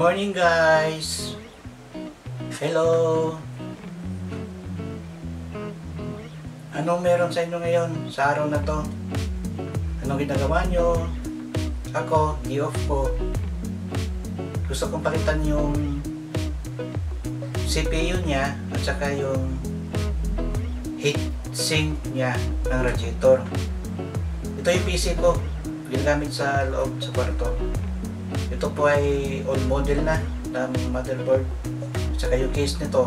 morning, guys. Hello. Anong meron sa inyo ngayon sa araw na to? Anong ginagawa nyo? Ako, i-off ko. Gusto kong pakitan yung CPU niya at saka yung heatsink niya ng radiator. Ito yung PC ko, ginagamit sa loob sa kwarto. Ito po ay old model na ng motherboard at saka yung case nito,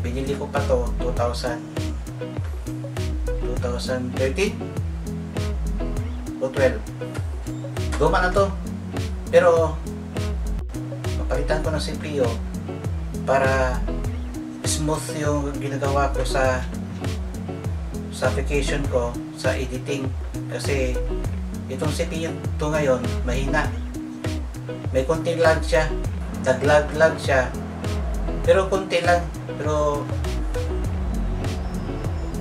binili ko pa to 2013 o 12. Luma na to, pero papalitan ko ng CPU para smooth yung ginagawa ko sa application ko sa editing, kasi itong CPU to ngayon mahina, may konting lag siya, naglag siya, pero konti lang, pero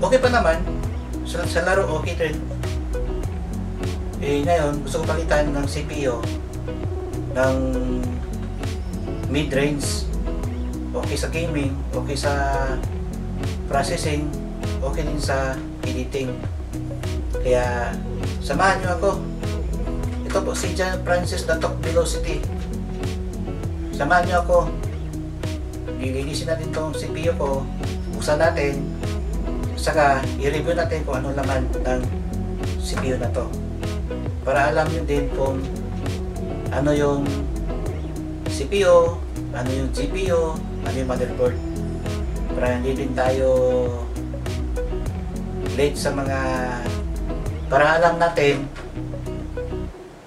okay pa naman sa laro, okay rin. Eh ngayon gusto ko palitan ng CPU ng mid-range. Okay sa gaming, okay sa processing, okay din sa editing. Kaya samahan nyo ako. Ito po si John Francis na Top Velocity. Samahan nyo ako. Lilinisin natin tong CPU ko, buksan natin, saka i-review natin kung anong laman ng CPU na to, para alam nyo din kung ano yung CPU, ano yung GPU, ano yung motherboard, para hindi din tayo late sa mga, para alam natin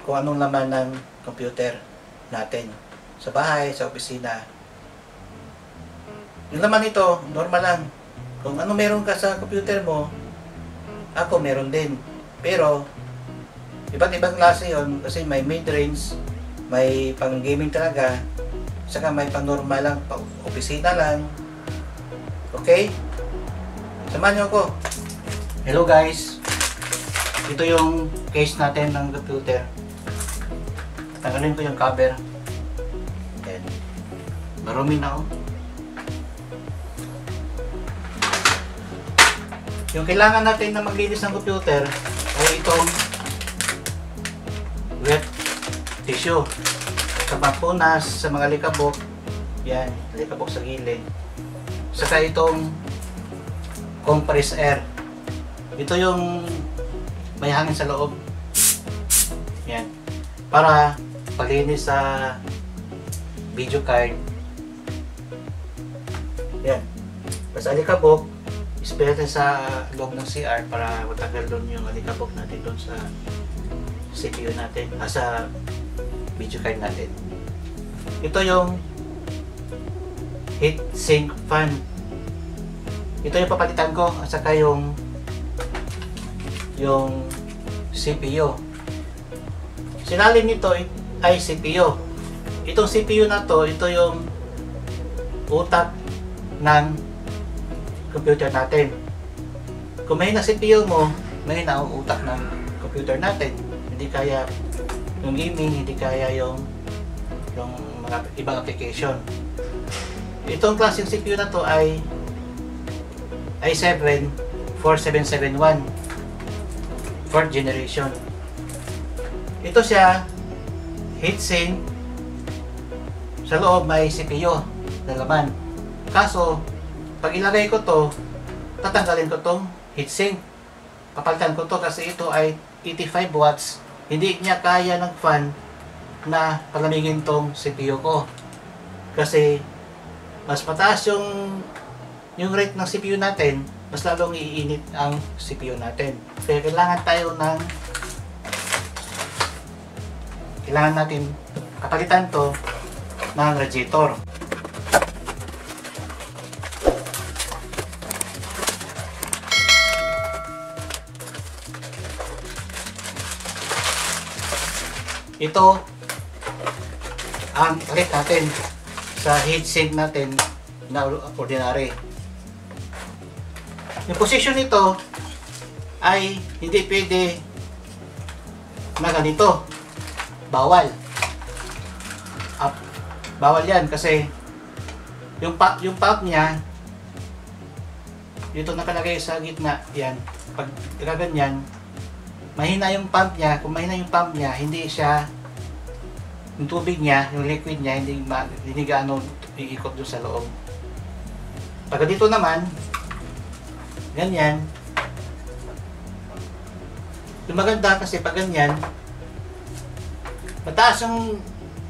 kung anong laman ng computer natin sa bahay, sa opisina. Yung laman nito, normal lang. Kung ano meron ka sa computer mo, ako meron din. Pero iba't ibang klase yun, kasi may mid-range, may pang gaming talaga, saka may pang normal lang, pang opisina lang. Okay? Samahan nyo ako. Hello guys, ito yung case natin ng computer. Tanggalin ko yung cover. Then marumi na ako. Yung kailangan natin na maglinis ng computer ay itong wet tissue. Sa pampunas, sa mga likabok, yan, likabok sa gilid. Saka itong compressed air. Ito yung may hangin sa loob. Yan. Para palinis sa video card. Yan. Basta alikabok, ispray natin sa loob ng CR para matagal doon yung alikabok natin doon sa CPU natin, sa video card natin. Ito yung heat sink fan. Ito yung papalitan ko at saka yung CPU. Sinalin nito ay CPU. Itong CPU na to, ito yung utak ng computer natin. Kung may na CPU mo, may na ang utak ng computer natin. Hindi kaya yung gaming, hindi kaya yung mga ibang application. Itong klaseng CPU na to ay i7 4771 4th generation. Ito siya heatsink, sa loob may CPU na laman. Kaso pag ilagay ko to, tatanggalin ko tong heatsink. Papalitan ko to kasi ito ay 85 watts. Hindi niya kaya ng fan na palamigin tong CPU ko, kasi mas mataas yung rate ng CPU natin, mas lalong iinit ang CPU natin. Kaya kailangan natin kapalitan to ng radiator. Ito ang rate natin sa heatsink natin na ordinary. Yung position nito ay hindi pwede na ganito. Bawal. Up, Bawal yan kasi yung pop niya dito nakalagay sa gitna. Yan. Pag gaganyan, mahina yung pump niya. Kung mahina yung pump niya, hindi siya yung tubig niya, yung liquid niya, hindi gaano iikot doon sa loob. Pag dito naman, ganyan. Yung maganda kasi pag ganyan, mataas yung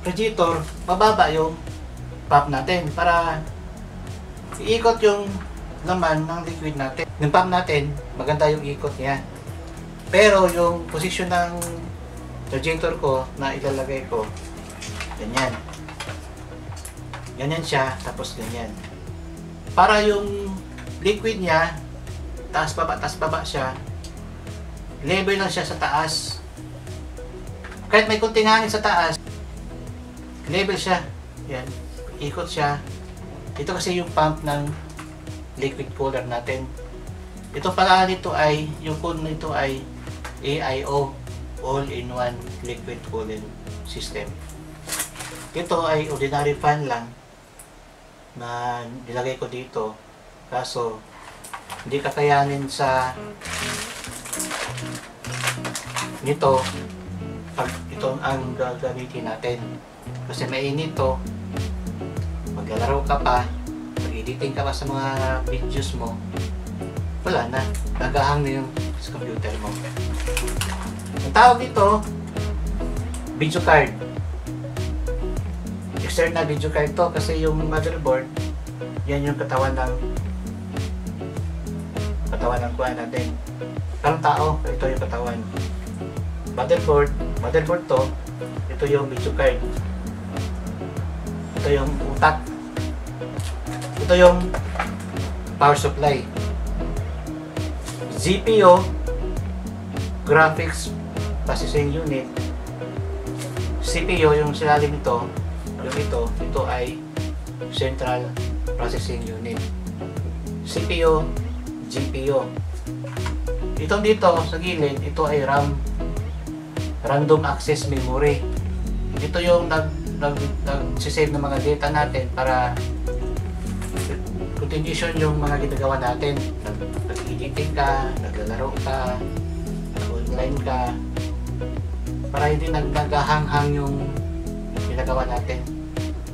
radiator, mababa yung pump natin para iikot yung laman ng liquid natin. Yung pump natin, maganda yung ikot niya. Pero yung position ng radiator ko na ilalagay ko, ganyan. Ganyan siya, tapos ganyan. Para yung liquid niya, taas baba siya. Level lang siya sa taas. Kahit may konting hangin sa taas, level siya. Yan, ikot siya. Ito kasi yung pump ng liquid cooler natin. Ito pala nito ay, yung code nito ay AIO, All-in-One Liquid Cooling System. Ito ay ordinary fan lang na nilagay ko dito, kaso hindi kakayanin sa nito pag ito ang gagamitin natin kasi mainit to. Maglalaro ka pa, mag-editing ka pa sa mga videos mo, wala na, nagahang na yung sa computer mo. Ang tawag dito, video card. External video card to kasi yung motherboard, yan yung katawan ng kuha natin. Parang tao, ito yung katawan. Motherboard to, ito yung video card. Ito yung utak. Ito yung power supply. GPU, graphics processing unit. CPU yung silalim nito, yung ito ay central processing unit. CPU, GPU. Itong dito sa gilid, ito ay RAM, random access memory. Ito yung nag-save ng mga data natin para continuation yung mga ginagawa natin. Nag-editing ka, naglalaro ka, nag-online ka, para hindi nag-hanghang yung ginagawa natin.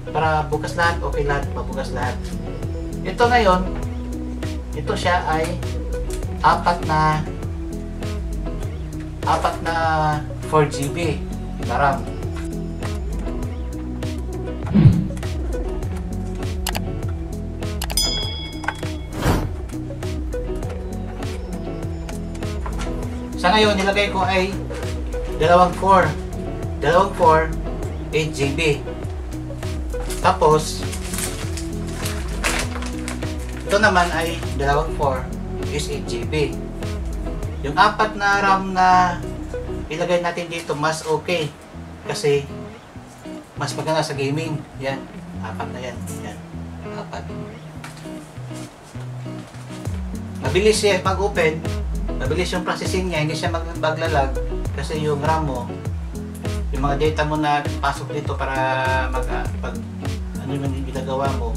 Para bukas lahat, okay lahat, mabukas lahat. Ito ngayon, ito siya ay apat na 4GB na RAM. Sa ngayon, nilagay ko ay dalawang core, 8GB. Tapos, ito naman ay dalawang 4 is 8GB. Yung apat na RAM na ilagay natin dito mas okay kasi mas maganda sa gaming. Yan, apat na yan. Yan, apat. Mabilis siya pag-open. Mabilis yung processing niya, hindi siya maglalag kasi yung RAM mo, yung mga data mo na pasok dito para pag ano yung ginagawa mo,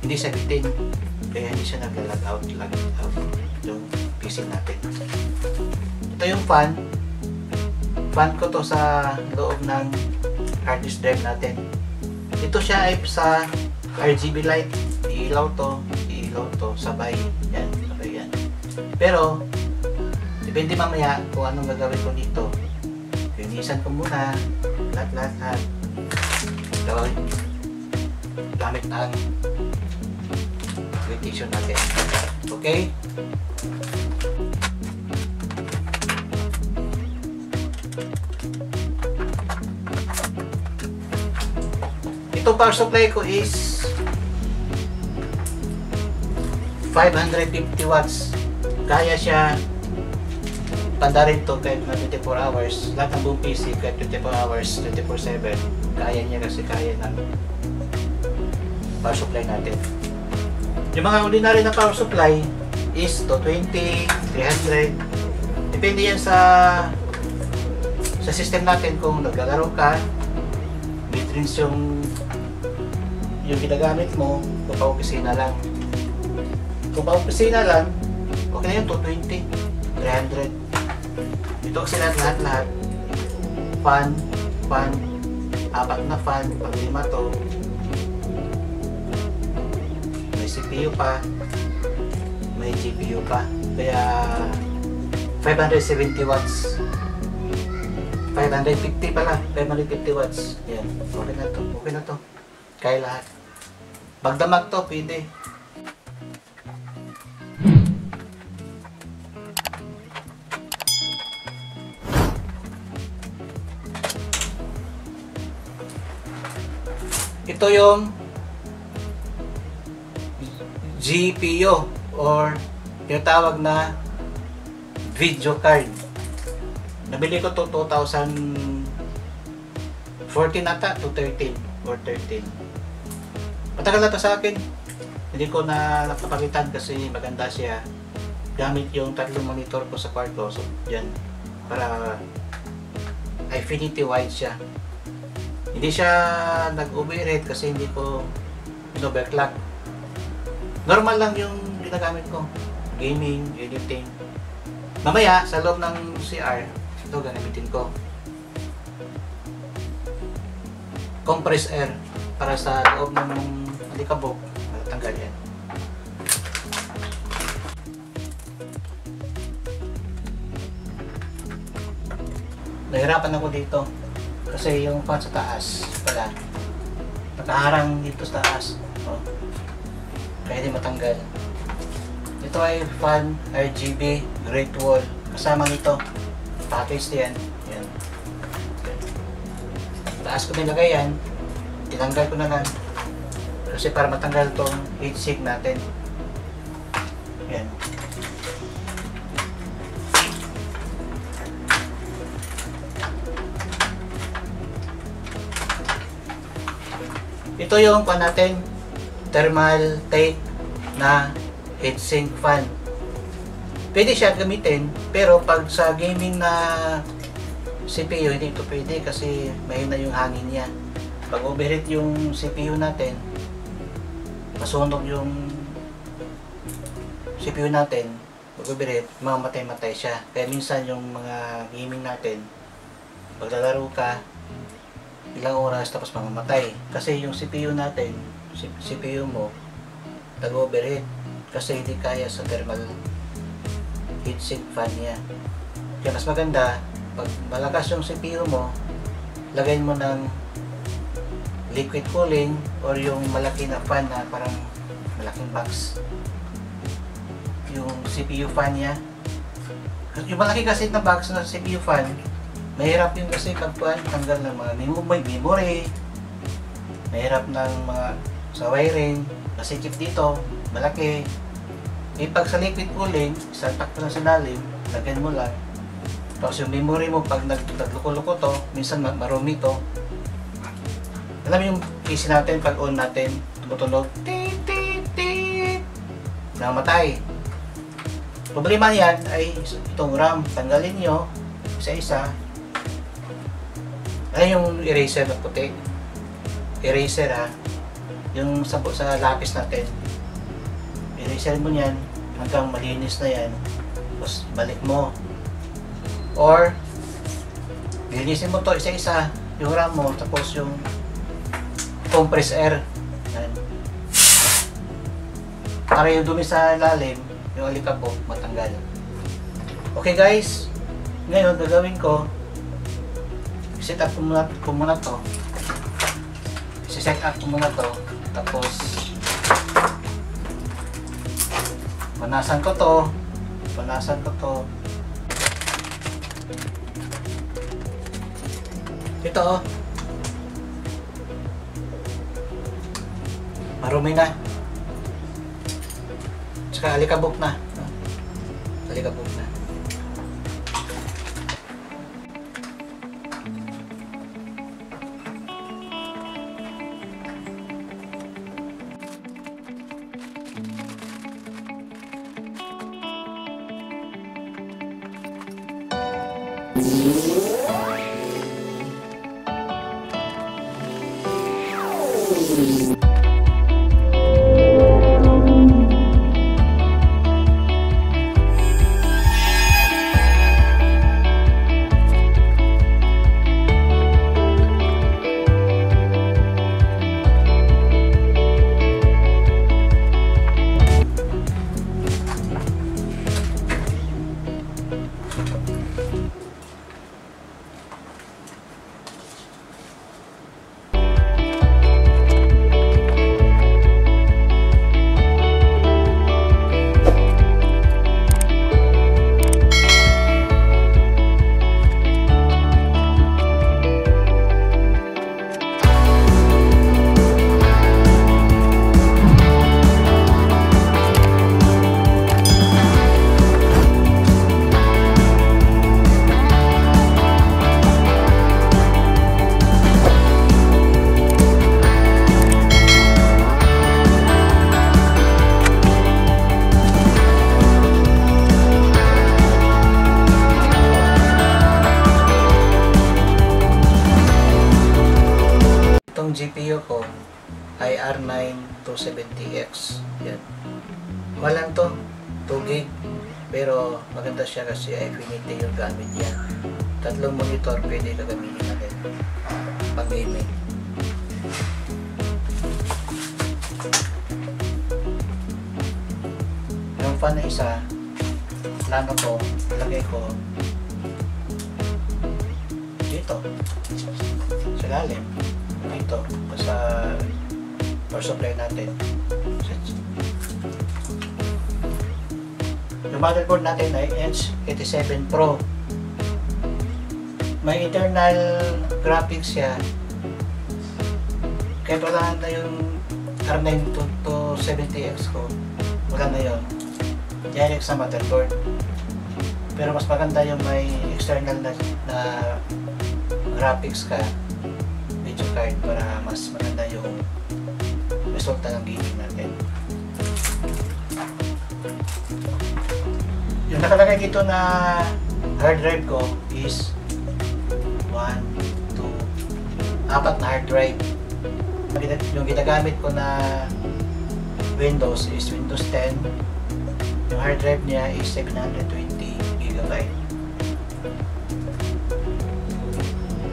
hindi siya bitin, kaya hindi siya nag-lag out yung PC natin. Ito yung fan ko to sa loob ng hard disk drive natin. Ito siya ay sa RGB light, iilaw to sabay. Yan, sabay yan. Pero depende mamaya kung anong gagawin ko dito. Pinisan ko muna lahat gawin gamit ang rotation natin. Okay? Ito power supply ko is 550 watts. Kaya siya panda rin to kahit na 24 hours. Lahat ng buong PC kahit 24 hours, 24/7. Kaya niya kasi kaya ng power supply natin. Yung mga ordinary na power supply is 220, 300. Depende yan sa system natin kung naglalaro ka, strings yung ginagamit mo kung pa-opisina lang. Kung pa-opisina lang, okay na yung 220, 300. Ito kasi lahat-lahat. Fan, apat na fan, pag lima to. May CPU pa, may GPU pa. Kaya 570 watts. 550 pala, 550 watts. Yan, okay na to. Kaya lahat. Pagdamag to, pwede. Ito yung GPU or yung tawag na video card. Nabili ko to 2014 ata, 2013 or 13. Matagal na to sa akin. Hindi ko na napapalitan kasi maganda siya. Gamit yung tatlong monitor ko sa kwarto. So, dyan. Para infinity wide siya. Hindi siya nag-overheat kasi hindi ko overclock. Normal lang yung ginagamit ko. Gaming, editing. Mamaya, sa loob ng CR, ito gagamitin ko. Compress air para sa loob ng alikabok. Matatanggal yan. Nahirapan ako dito kasi yung fan sa taas pala. Nakaharang dito sa taas. Oh. Kaya hindi matanggal. Ito ay fan RGB Great Wall. Kasama nito. Package yan. Yan. Taas ko nilagay yan. Tinanggal ko na lang. Kasi para matanggal itong heat sink natin. Yan. Ito yung pan natin. Thermal tape na heatsink fan. Pwede siya gamitin, pero pag sa gaming na CPU, hindi ito pwede kasi mahina yung hangin niya. Pag overheat yung CPU natin, masunog yung CPU natin, pag overheat, mamatay-matay siya. Kaya minsan yung mga gaming natin, pag lalaro ka, ilang oras tapos mamamatay. Kasi yung CPU natin, CPU mo, nag-overheat. Kasi hindi kaya sa thermal heatsink fan niya. Kaya mas maganda, pag malakas yung CPU mo, lagay mo ng liquid cooling or yung malaki na fan na parang malaking box. Yung CPU fan niya. Yung malaki kasi na box na CPU fan, mahirap yun kasi pagpuan, tanggal ng mga memory, mahirap ng mga sa wiring, kasi chip dito, malaki. Ipag sa liquid cooling, isantak ko na sa lalim, lagyan mo lang. Tapos yung memory mo, pag nagluko-luko to, minsan marumi to. Alam mo yung PC natin, pag on natin, tumutunog, tit-tit-tit, namatay. Problema niyan ay itong RAM, tanggalin nyo, isa-isa. Alam yung eraser na puti? Eraser ha, yung sa lapis natin. I-sell mo yan hanggang malinis na yan, tapos balik mo or linisin mo to isa-isa yung RAM mo, tapos yung compress air yan. Para yung dumi sa lalim, yung alikabok matanggal. Okay guys, ngayon gagawin ko, set up ko muna to, tapos Panasan ko to. Ito oh. Marumi na. Tsaka alikabok na. GPU ko ay R9 270X. Yan. Walang to, 2GB. Pero maganda siya kasi Infinity yung gamit niya. Tatlong monitor pwede gagamitin natin pag-gaming. Yung fan na isa, plano ko, lagay ko dito. Sa lalim. Dito. Sa power supply natin. Yung motherboard natin ay H87 Pro. May internal graphics siya. Kaya wala na yung R9 270X ko. Wala na yun. Direct sa motherboard. Pero mas maganda yung may external na graphics ka. Video card para mas maganda yung resulta ng gaming natin. Yung nakalagay dito na hard drive ko is 1, 2, 4 na hard drive. Yung ginagamit ko na Windows is Windows 10. Yung hard drive niya is 720 GB.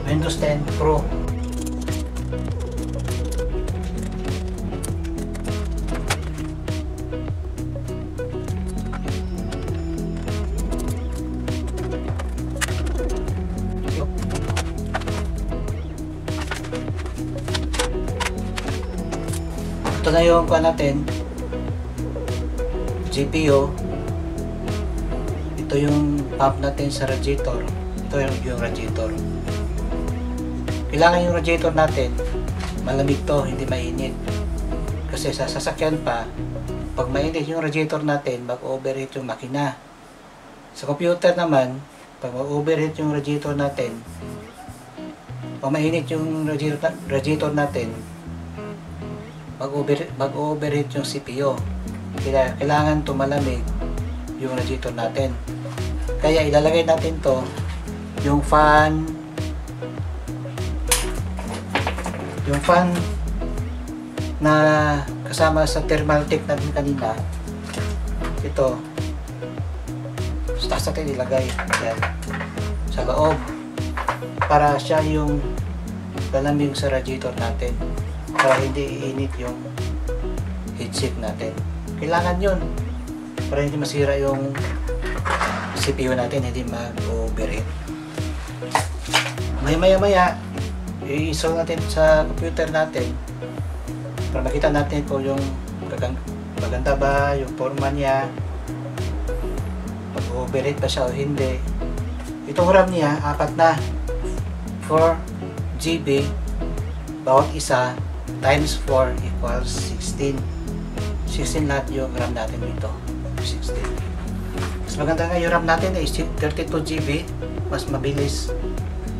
Windows 10 Pro. Ito na yung kuha natin, GPU. Ito yung pump natin sa radiator. Ito yung radiator. Kailangan yung radiator natin malamig to, hindi mainit. Kasi sa sasakyan pa, pag mainit yung radiator natin, mag-overheat yung makina. Sa computer naman, pag mag-overheat yung radiator natin, pag mainit yung radiator natin, mag-overheat yung CPU. Kailangan tumalamig yung radiator natin. Kaya ilalagay natin to yung fan. Yung fan na kasama sa thermal tech natin kanina. Ito. Taas natin ilagay. Yan. Sa loob. Para siya yung lalamig sa radiator natin. Para hindi iinit yung heatsink natin. Kailangan yun para hindi masira yung CPU natin, hindi mag-overheat. Maya-maya i-install natin sa computer natin para makita natin kung yung maganda ba yung forma niya, mag-overheat ba siya o hindi. Itong RAM niya, 4 na 4 GB, bawat isa times 4 equals 16. 16 lahat yung RAM natin dito. 16. Mas maganda nga yung RAM natin is 32 GB. Mas mabilis.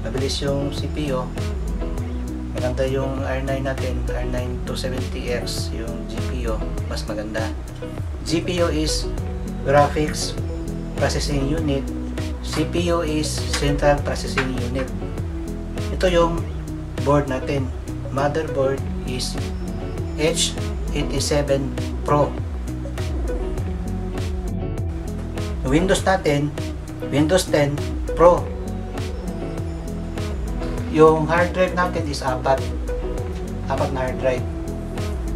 Mabilis yung CPU. Maganda yung R9 natin. R9 270X yung GPU. Mas maganda. GPU is Graphics Processing Unit. CPU is Central Processing Unit. Ito yung board natin. Motherboard is H87 Pro. Windows natin, Windows 10 Pro. Yung hard drive natin is 4 na hard drive.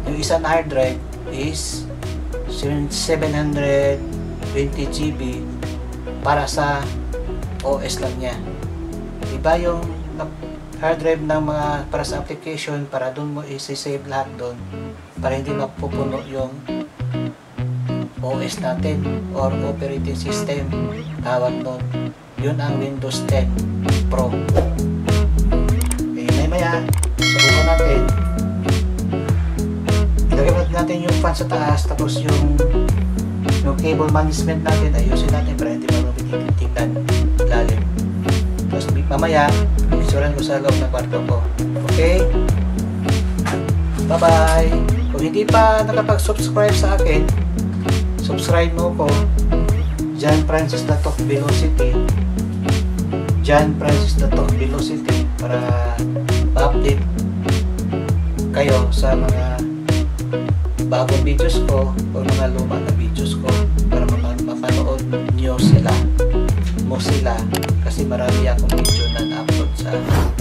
Yung isa na hard drive is 720 GB para sa OS lang niya. Iba yung hard drive ng mga para sa application, para doon mo i-save lahat doon para hindi mapupuno yung OS natin or operating system, tawag doon. Yun ang Windows 10 Pro. May maya subukan natin, ilagay natin yung fan sa taas, tapos yung cable management natin ayusin natin para hindi marunong tingnan lalim. Tapos mamaya isuran ko sa loob ng kwarto ko. Okay? Bye-bye! Kung hindi pa nakapag-subscribe sa akin, subscribe mo ko. John Francis na Top Velocity. John Francis na Top Velocity para ma-update kayo sa mga bagong videos ko o mga luma na videos ko para mapanood nyo sila kasi marami akong video na na-upload sa